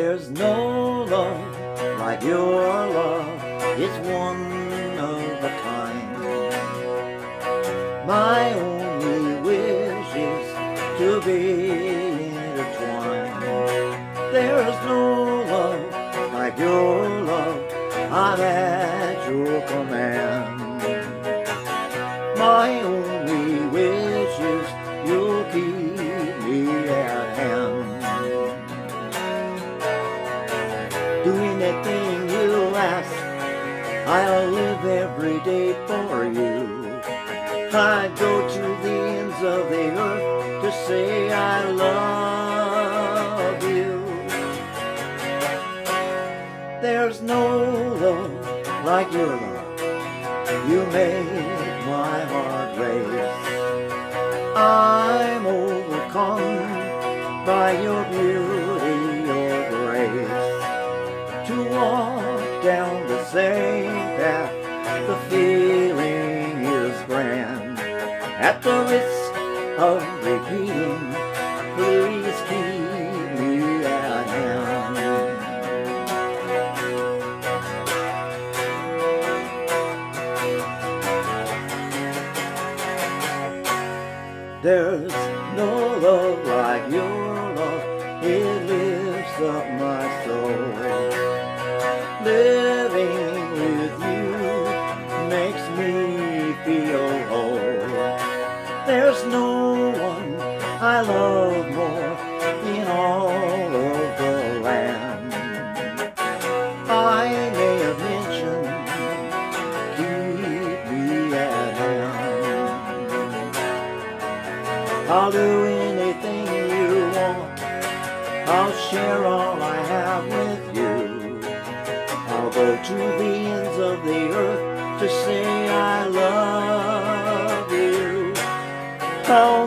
There's no love like your love, it's one of a kind. My only wish is to be intertwined. There's no love like your love, I'm at your command. My only wish is you'll keep me at hand. Do anything you ask, I'll live every day for you. I'd go to the ends of the earth to say I love you. There's no love like your love, you make my heart race. I'm overcome by your beauty, your grace. To walk down the same path, the feeling is grand. At the risk of repeating, please keep me at hand. There's no love like your love, it lifts up my soul. Living with you makes me feel whole. There's no one I love more in all of the land. I may have mentioned, keep me at hand. I'll do anything you want, I'll share all I have with you. I'll go to the ends of the earth to say I love you.